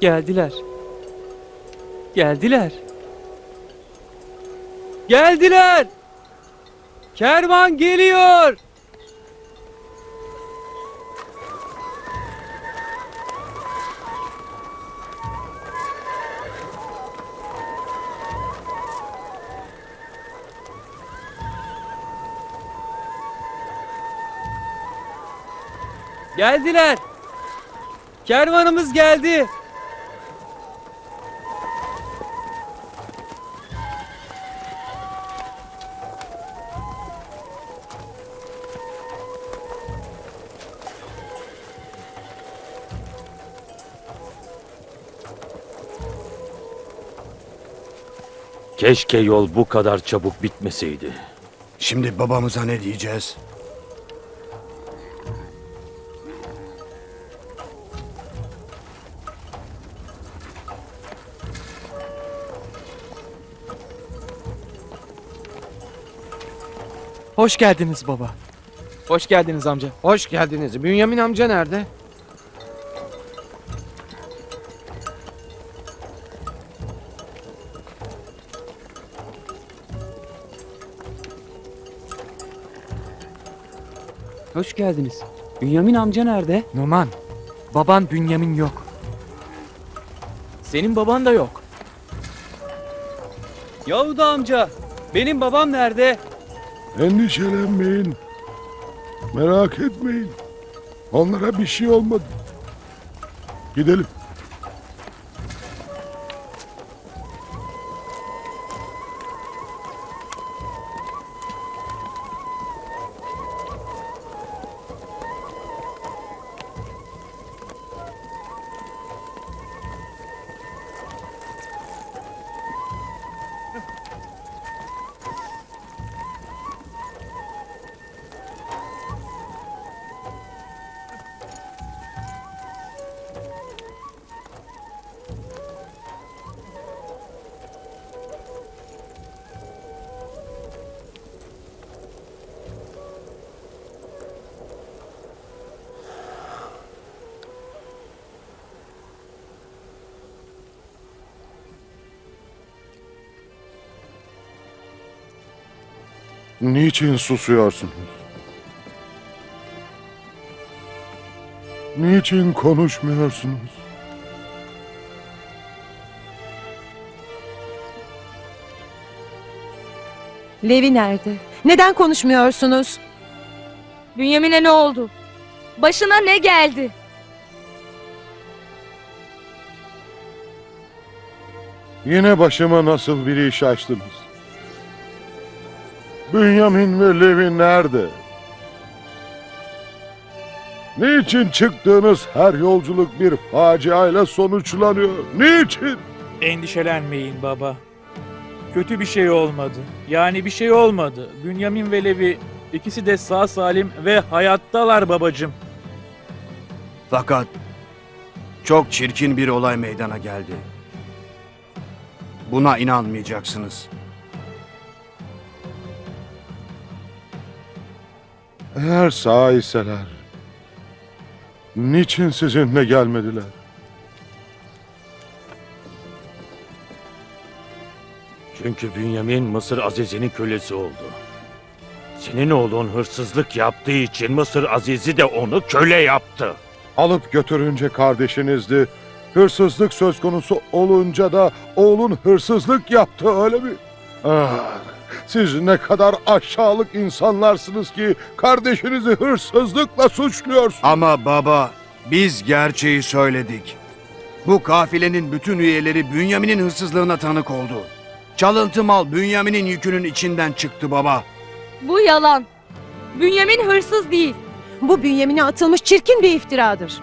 Geldiler. Geldiler. Geldiler. Kervan geliyor. Geldiler. Kervanımız geldi. Keşke yol bu kadar çabuk bitmeseydi. Şimdi babamıza ne diyeceğiz? Hoş geldiniz baba. Hoş geldiniz amca. Hoş geldiniz. Bünyamin amca nerede? Hoş geldiniz. Bünyamin amca nerede? Noman, baban Bünyamin yok. Senin baban da yok. Yahuda amca, benim babam nerede? Endişelenmeyin. Merak etmeyin. Onlara bir şey olmadı. Gidelim. Niçin susuyorsunuz? Niçin konuşmuyorsunuz? Levi nerede? Neden konuşmuyorsunuz? Bünyamin'e ne oldu? Başına ne geldi? Yine başıma nasıl bir iş açtınız? Bünyamin ve Levi nerede? Niçin çıktığınız her yolculuk bir faciayla sonuçlanıyor? Niçin? Endişelenmeyin baba. Kötü bir şey olmadı. Yani bir şey olmadı. Bünyamin ve Levi ikisi de sağ salim ve hayattalar babacığım. Fakat çok çirkin bir olay meydana geldi. Buna inanmayacaksınız. Eğer sağ iseler, niçin sizinle gelmediler? Çünkü Bünyamin Mısır Azizi'nin kölesi oldu. Senin oğlun hırsızlık yaptığı için Mısır Azizi de onu köle yaptı. Alıp götürünce kardeşinizdi. Hırsızlık söz konusu olunca da oğlun hırsızlık yaptı, öyle mi? Ah! Siz ne kadar aşağılık insanlarsınız ki kardeşinizi hırsızlıkla suçluyorsunuz. Ama baba, biz gerçeği söyledik. Bu kafilenin bütün üyeleri Bünyamin'in hırsızlığına tanık oldu. Çalıntı mal Bünyamin'in yükünün içinden çıktı baba. Bu yalan. Bünyamin hırsız değil. Bu Bünyamin'e atılmış çirkin bir iftiradır.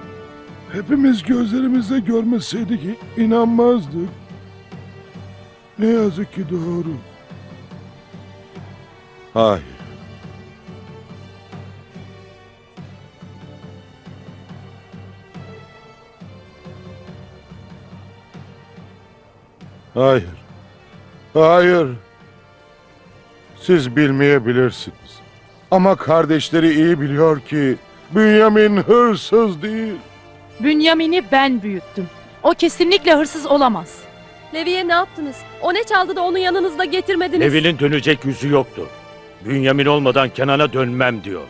Hepimiz gözlerimizle görmeseydik inanmazdık. Ne yazık ki doğru. Hayır. Hayır. Hayır. Siz bilmeyebilirsiniz. Ama kardeşleri iyi biliyor ki Bünyamin hırsız değil. Bünyamin'i ben büyüttüm. O kesinlikle hırsız olamaz. Levi'ye ne yaptınız? O ne çaldı da onu yanınızda getirmediniz? Levi'nin dönecek yüzü yoktu. Bünyamin olmadan Kenan'a dönmem diyor.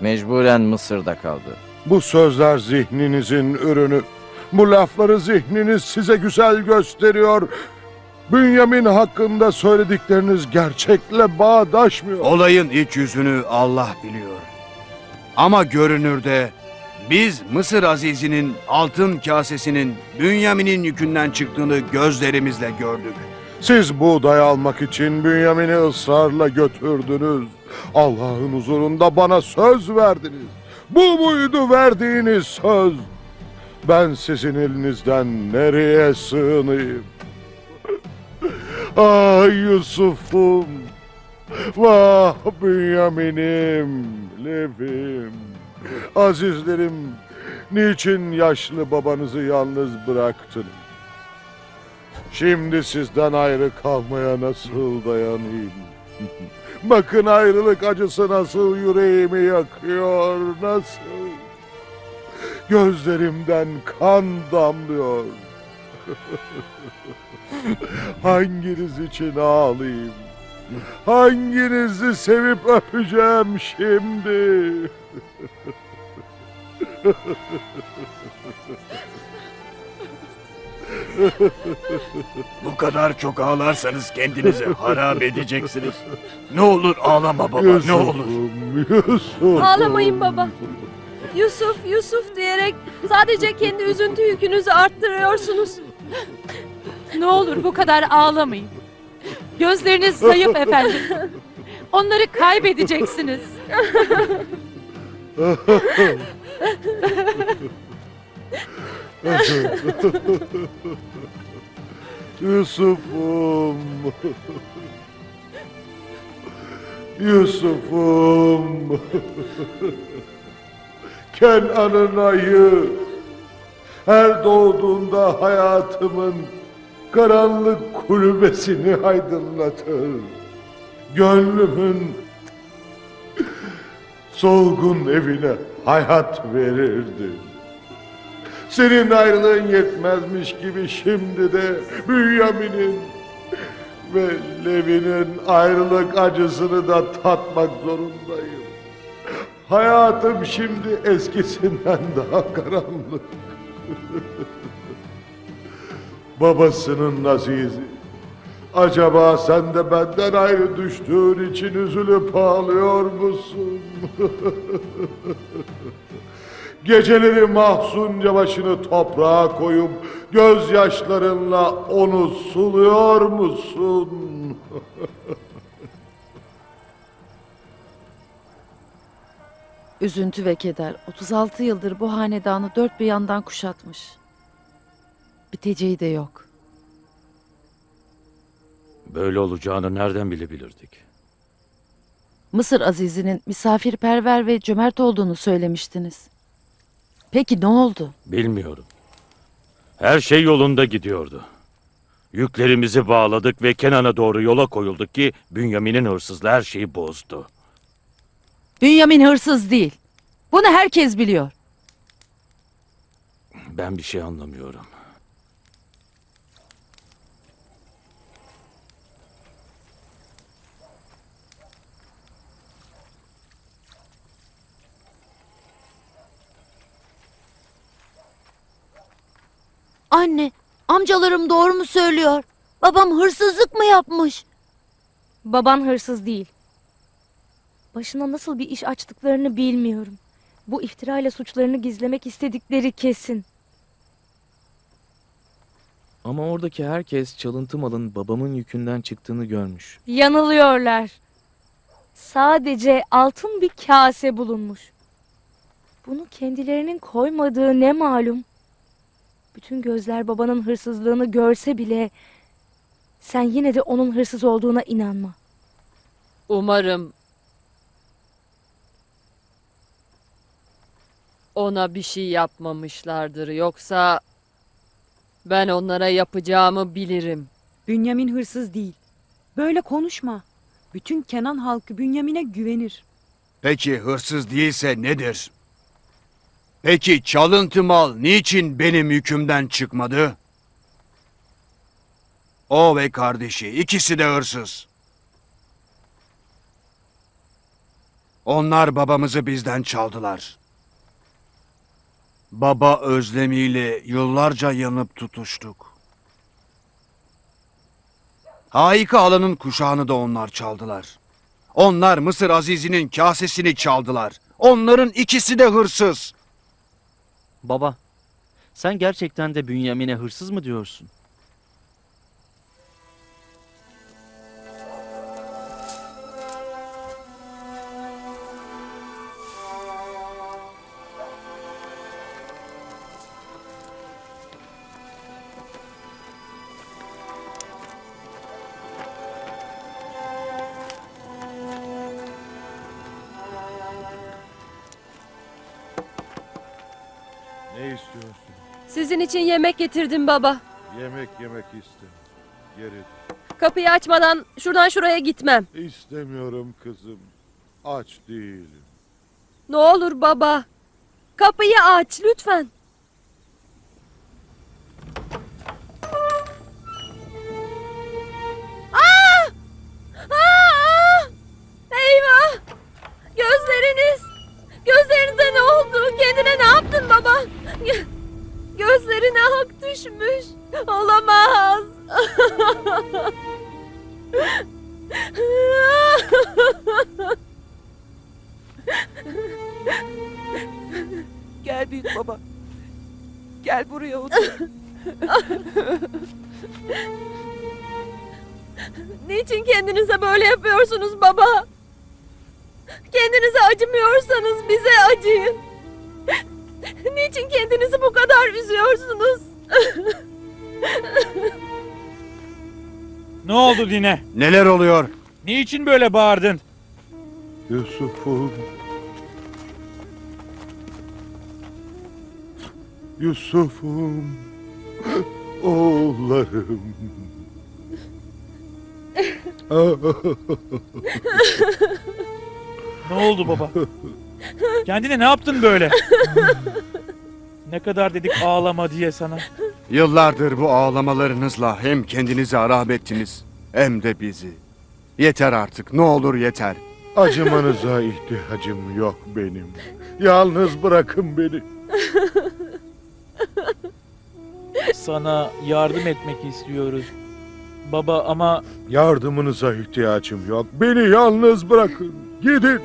Mecburen Mısır'da kaldı. Bu sözler zihninizin ürünü. Bu lafları zihniniz size güzel gösteriyor. Bünyamin hakkında söyledikleriniz gerçekle bağdaşmıyor. Olayın iç yüzünü Allah biliyor. Ama görünürde biz Mısır Azizi'nin altın kasesinin Bünyamin'in yükünden çıktığını gözlerimizle gördük. Siz buğday almak için Bünyamin'i ısrarla götürdünüz. Allah'ın huzurunda bana söz verdiniz. Bu muydu verdiğiniz söz? Ben sizin elinizden nereye sığınayım? Ah Yusuf'um, vah Bünyamin'im, Levi'm, azizlerim, niçin yaşlı babanızı yalnız bıraktınız? Şimdi sizden ayrı kalmaya nasıl dayanayım? Bakın ayrılık acısı nasıl yüreğimi yakıyor, nasıl? Gözlerimden kan damlıyor. Hanginiz için ağlayayım? Hanginizi sevip öpeceğim şimdi? Bu kadar çok ağlarsanız kendinizi harap edeceksiniz. Ne olur ağlama baba, Yusuf'um, ne olur. Yusuf'um. Ağlamayın baba. Yusuf, Yusuf diyerek sadece kendi üzüntü yükünüzü arttırıyorsunuz. Ne olur bu kadar ağlamayın. Gözleriniz zayıf efendim. Onları kaybedeceksiniz. Yusuf'um. Yusuf'um. Kenan'ın ayı. Her doğduğunda hayatımın karanlık kulübesini aydınlatır. Gönlümün solgun evine hayat verirdi. Senin ayrılığın yetmezmiş gibi şimdi de Bünyamin'in ve Levi'nin ayrılık acısını da tatmak zorundayım. Hayatım şimdi eskisinden daha karanlık. Babasının azizi, acaba sen de benden ayrı düştüğün için üzülüp ağlıyor musun? Geceleri mahzunca başını toprağa koyup gözyaşlarınla onu suluyor musun? Üzüntü ve keder 36 yıldır bu hanedanı dört bir yandan kuşatmış. Biteceği de yok. Böyle olacağını nereden bilebilirdik? Mısır Azizi'nin misafirperver ve cömert olduğunu söylemiştiniz. Peki ne oldu? Bilmiyorum. Her şey yolunda gidiyordu. Yüklerimizi bağladık ve Kenan'a doğru yola koyulduk ki Bünyamin'in hırsızlığı her şeyi bozdu. Bünyamin hırsız değil. Bunu herkes biliyor. Ben bir şey anlamıyorum. Anne, amcalarım doğru mu söylüyor? Babam hırsızlık mı yapmış? Baban hırsız değil. Başına nasıl bir iş açtıklarını bilmiyorum. Bu iftirayla suçlarını gizlemek istedikleri kesin. Ama oradaki herkes çalıntı malın babamın yükünden çıktığını görmüş. Yanılıyorlar. Sadece altın bir kase bulunmuş. Bunu kendilerinin koymadığı ne malum? Bütün gözler babanın hırsızlığını görse bile sen yine de onun hırsız olduğuna inanma. Umarım ona bir şey yapmamışlardır. Yoksa ben onlara yapacağımı bilirim. Bünyamin hırsız değil. Böyle konuşma. Bütün Kenan halkı Bünyamin'e güvenir. Peki hırsız değilse nedir? Peki çalıntı mal niçin benim yükümden çıkmadı? O ve kardeşi ikisi de hırsız. Onlar babamızı bizden çaldılar. Baba özlemiyle yıllarca yanıp tutuştuk. Haika alanın kuşağını da onlar çaldılar. Onlar Mısır Azizi'nin kasesini çaldılar. Onların ikisi de hırsız. Baba, sen gerçekten de Bünyamin'e hırsız mı diyorsun? Sizin için yemek getirdim baba. Yemek istemiyorum. Geri. Kapıyı açmadan şuradan şuraya gitmem. İstemiyorum kızım. Aç değilim. Ne olur baba. Kapıyı aç lütfen. Aa! Aa! Eyvah! Gözleriniz. Gözlerinize ne oldu? Kendine ne yaptın baba? Gözlerine hak düşmüş. Olamaz. Gel büyük baba. Gel buraya otur. Niçin kendinize böyle yapıyorsunuz baba? Kendinize acımıyorsanız bize acıyın. Niçin kendinizi bu kadar üzüyorsunuz? Ne oldu Dine? Neler oluyor? Niçin böyle bağırdın? Yusuf'um. Yusuf'um. Oğullarım. Ne oldu baba? Kendine ne yaptın böyle? Ne kadar dedik ağlama diye sana. Yıllardır bu ağlamalarınızla hem kendinizi harap ettiniz hem de bizi. Yeter artık, ne olur yeter. Acımanıza ihtiyacım yok benim. Yalnız bırakın beni. Sana yardım etmek istiyoruz baba ama... Yardımınıza ihtiyacım yok. Beni yalnız bırakın. Gidin.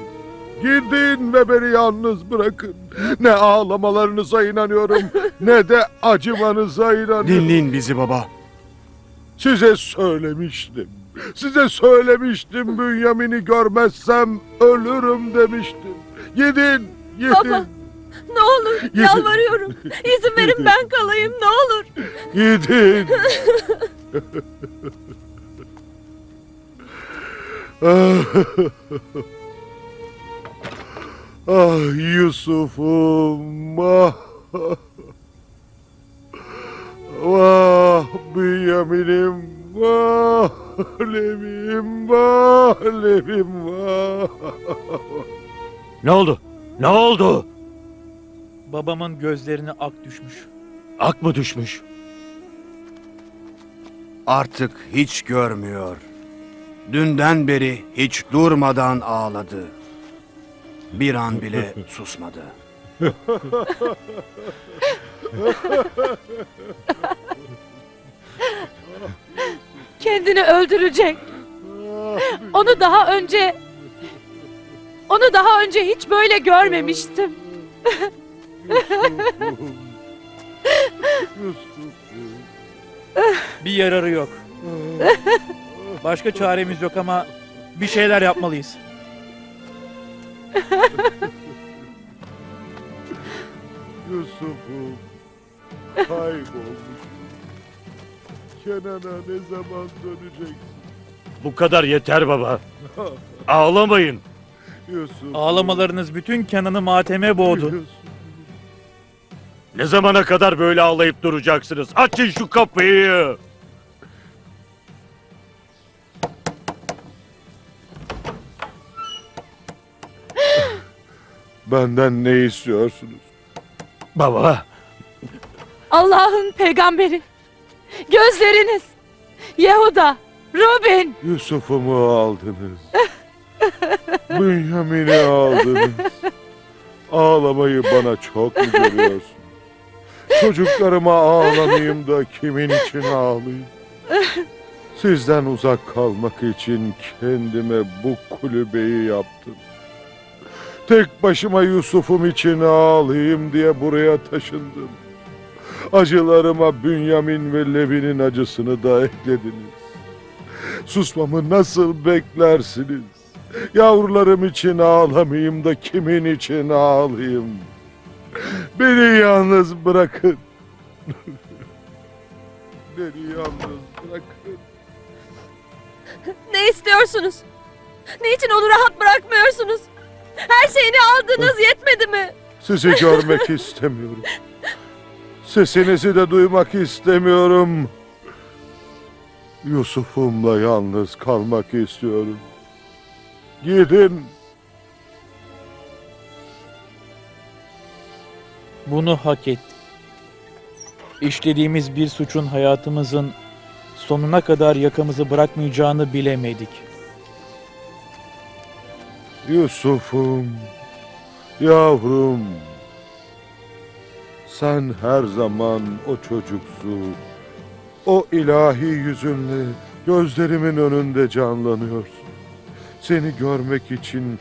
Gidin ve beni yalnız bırakın. Ne ağlamalarınıza inanıyorum, ne de acımanıza inanıyorum. Dinleyin bizi baba. Size söylemiştim Bünyamin'i görmezsem ölürüm demiştim. Gidin. Baba, ne olur gidin. Yalvarıyorum. İzin verin gidin. Ben kalayım, ne olur. Gidin. Ah Yusuf'um, ah, ah Bünyamin'im, ah Levi'im, ah Levi'im, ah. Ne oldu? Babamın gözlerine ak düşmüş. Ak mı düşmüş? Artık hiç görmüyor. Dünden beri hiç durmadan ağladı. Bir an bile susmadı. Kendini öldürecek. Onu daha önce hiç böyle görmemiştim. Bir yararı yok. Başka çaremiz yok ama bir şeyler yapmalıyız. Yusuf'um kaybolmuş. Kenan'a ne zaman döneceksin? Bu kadar yeter baba. Ağlamayın. Yusuf'um. Ağlamalarınız bütün Kenan'ı mateme boğdu. Yusuf'um. Ne zamana kadar böyle ağlayıp duracaksınız? Açın şu kapıyı. Benden ne istiyorsunuz? Baba. Allah'ın peygamberi. Gözleriniz. Yahuda, Rubin. Yusuf'umu aldınız. Bünyamin'i aldınız. Ağlamayı bana çok mu görüyorsun? Çocuklarıma ağlamayayım da kimin için ağlayayım? Sizden uzak kalmak için kendime bu kulübeyi yaptım. Tek başıma Yusuf'um için ağlayayım diye buraya taşındım. Acılarıma Bünyamin ve Levi'nin acısını da eklediniz. Susmamı nasıl beklersiniz? Yavrularım için ağlamayayım da kimin için ağlayayım? Beni yalnız bırakın. Beni yalnız bırakın. Ne istiyorsunuz? Niçin onu rahat bırakmıyorsunuz? Her şeyini aldınız, yetmedi mi? Sizi görmek istemiyorum. Sesinizi de duymak istemiyorum. Yusuf'umla yalnız kalmak istiyorum. Gidin. Bunu hak ettik. İşlediğimiz bir suçun hayatımızın sonuna kadar yakamızı bırakmayacağını bilemedik. Yusuf'um, yavrum. Sen her zaman o çocuksun. O ilahi yüzünle gözlerimin önünde canlanıyorsun. Seni görmek için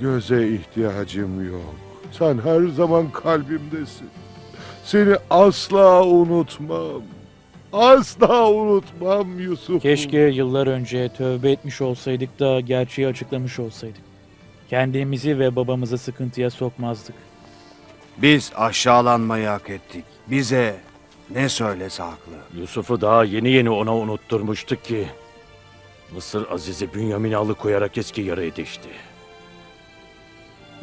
göze ihtiyacım yok. Sen her zaman kalbimdesin. Seni asla unutmam. Asla unutmam Yusuf. Keşke yıllar önce tövbe etmiş olsaydık da gerçeği açıklamış olsaydık. Kendimizi ve babamızı sıkıntıya sokmazdık. Biz aşağılanmayı hak ettik. Bize ne söylese haklı. Yusuf'u daha yeni ona unutturmuştuk ki Mısır Azizi Bünyamin'i alıkoyarak eski yara edişti.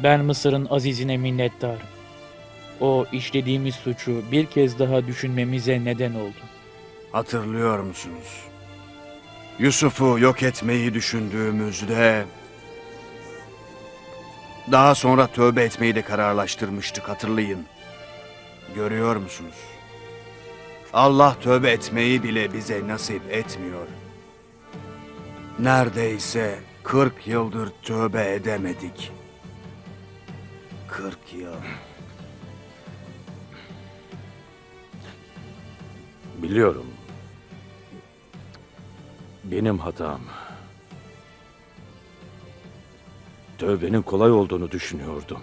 Ben Mısır'ın Aziz'ine minnettarım. O işlediğimiz suçu bir kez daha düşünmemize neden oldu. Hatırlıyor musunuz? Yusuf'u yok etmeyi düşündüğümüzde daha sonra tövbe etmeyi de kararlaştırmıştık, hatırlayın. Görüyor musunuz? Allah tövbe etmeyi bile bize nasip etmiyor. Neredeyse 40 yıldır tövbe edemedik. 40 yıl. Biliyorum. Benim hatam. Tövbenin kolay olduğunu düşünüyordum.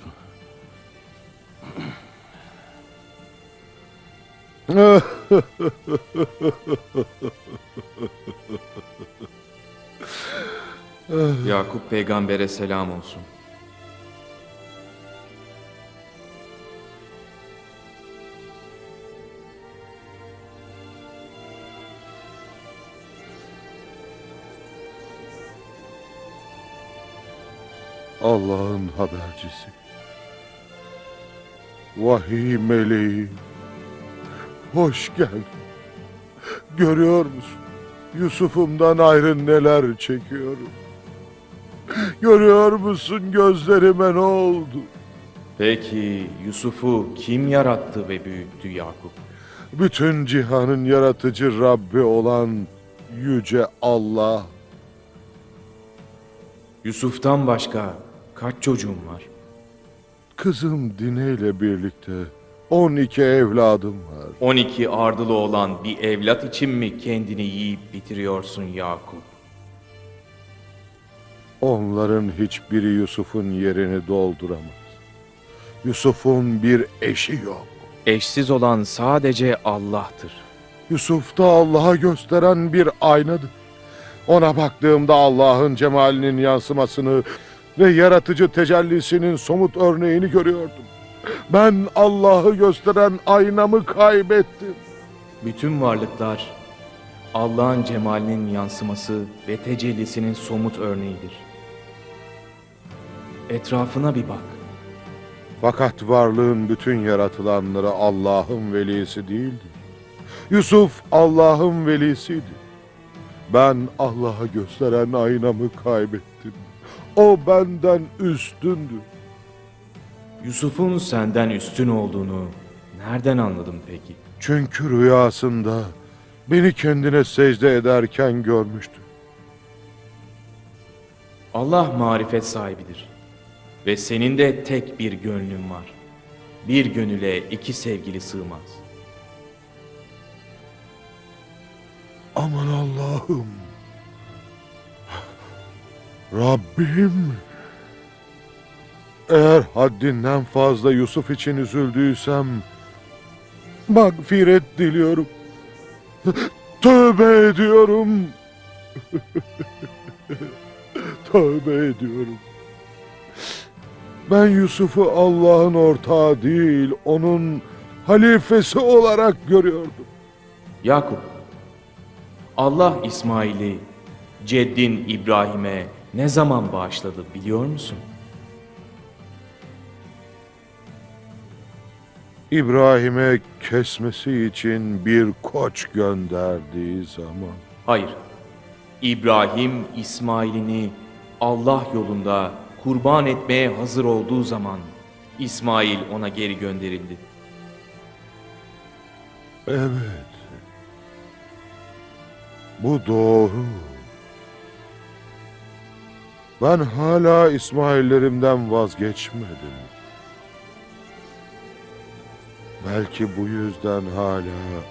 Yakup peygambere selam olsun. Allah'ın habercisi, vahiy meleği, hoş geldin. Görüyor musun? Yusuf'umdan ayrı neler çekiyorum. Görüyor musun gözlerime ne oldu? Peki Yusuf'u kim yarattı ve büyüttü Yakup? Bütün cihanın yaratıcı Rabbi olan yüce Allah. Yusuf'tan başka kaç çocuğum var? Kızım Dine ile birlikte 12 evladım var. 12 ardılı olan bir evlat için mi kendini yiyip bitiriyorsun Yakup? Onların hiçbiri Yusuf'un yerini dolduramaz. Yusuf'un bir eşi yok. Eşsiz olan sadece Allah'tır. Yusuf da Allah'a gösteren bir aynadır. Ona baktığımda Allah'ın cemalinin yansımasını ve yaratıcı tecellisinin somut örneğini görüyordum. Ben Allah'ı gösteren aynamı kaybettim. Bütün varlıklar Allah'ın cemalinin yansıması ve tecellisinin somut örneğidir. Etrafına bir bak. Fakat varlığın bütün yaratılanları Allah'ın velisi değildir. Yusuf Allah'ın velisiydi. Ben Allah'a gösteren aynamı kaybettim. O benden üstündü. Yusuf'un senden üstün olduğunu nereden anladım peki? Çünkü rüyasında beni kendine secde ederken görmüştü. Allah marifet sahibidir ve senin de tek bir gönlün var. Bir gönüle iki sevgili sığmaz. Aman Allah'ım! Rabbim! Eğer haddinden fazla Yusuf için üzüldüysem mağfiret diliyorum. Tövbe ediyorum. Tövbe ediyorum. Ben Yusuf'u Allah'ın ortağı değil, onun halifesi olarak görüyordum. Yakup, Allah İsmail'i ceddin İbrahim'e ne zaman bağışladı biliyor musun? İbrahim'e kesmesi için bir koç gönderdiği zaman. Hayır. İbrahim İsmail'ini Allah yolunda kurban etmeye hazır olduğu zaman İsmail ona geri gönderildi. Evet. Bu doğru. Ben hala İsmail'lerimden vazgeçmedim. Belki bu yüzden hala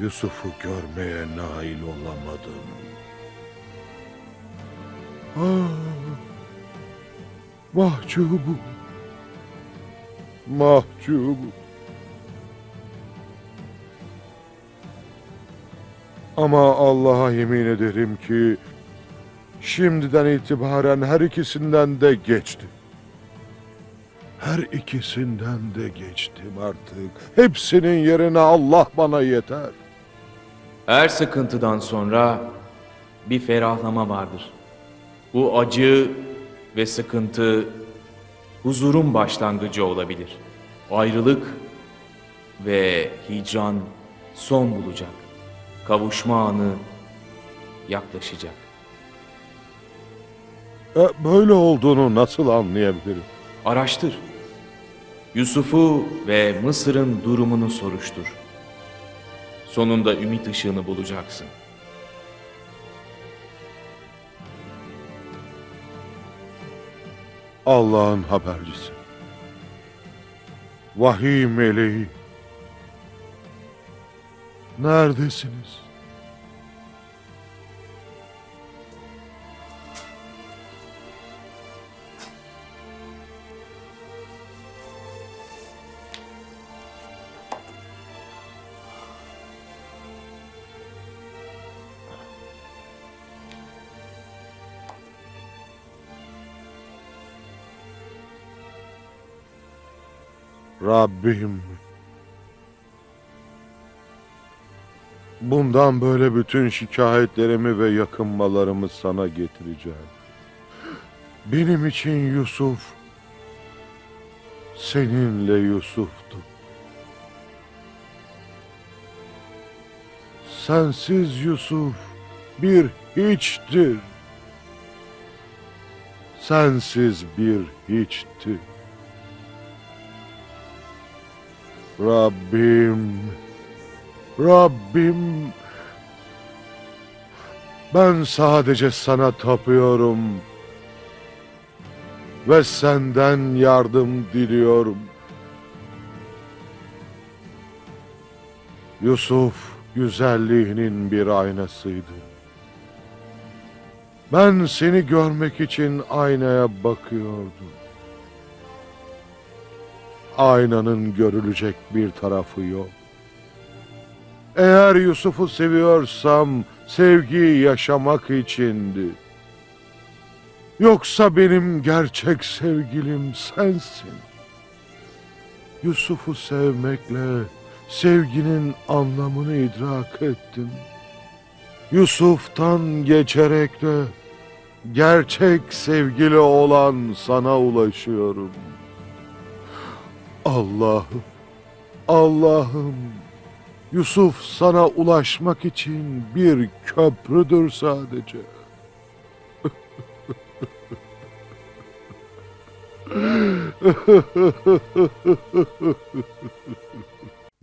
Yusuf'u görmeye nail olamadım. Ah, mahcubum. Mahcubum. Ama Allah'a yemin ederim ki şimdiden itibaren her ikisinden de geçti. Her ikisinden de geçtim artık. Hepsinin yerine Allah bana yeter. Her sıkıntıdan sonra bir ferahlama vardır. Bu acı ve sıkıntı huzurun başlangıcı olabilir. Ayrılık ve hicran son bulacak. Kavuşma anı yaklaşacak. Böyle olduğunu nasıl anlayabilirim? Araştır. Yusuf'u ve Mısır'ın durumunu soruştur. Sonunda ümit ışığını bulacaksın. Allah'ın habercisi, vahiy meleği, neredesiniz? Rabbim, bundan böyle bütün şikayetlerimi ve yakınmalarımı sana getireceğim. Benim için Yusuf, seninle Yusuf'tu. Sensiz Yusuf bir hiçtir. Sensiz bir hiçtir. Rabbim, Rabbim, ben sadece sana tapıyorum ve senden yardım diliyorum. Yusuf güzelliğinin bir aynasıydı. Ben seni görmek için aynaya bakıyordum. Aynanın görülecek bir tarafı yok. Eğer Yusuf'u seviyorsam sevgiyi yaşamak içindi. Yoksa benim gerçek sevgilim sensin. Yusuf'u sevmekle sevginin anlamını idrak ettim. Yusuf'tan geçerek de gerçek sevgili olan sana ulaşıyorum. Allah'ım, Allah'ım, Yusuf sana ulaşmak için bir köprüdür sadece.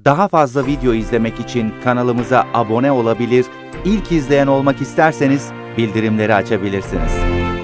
Daha fazla video izlemek için kanalımıza abone olabilir, ilk izleyen olmak isterseniz bildirimleri açabilirsiniz.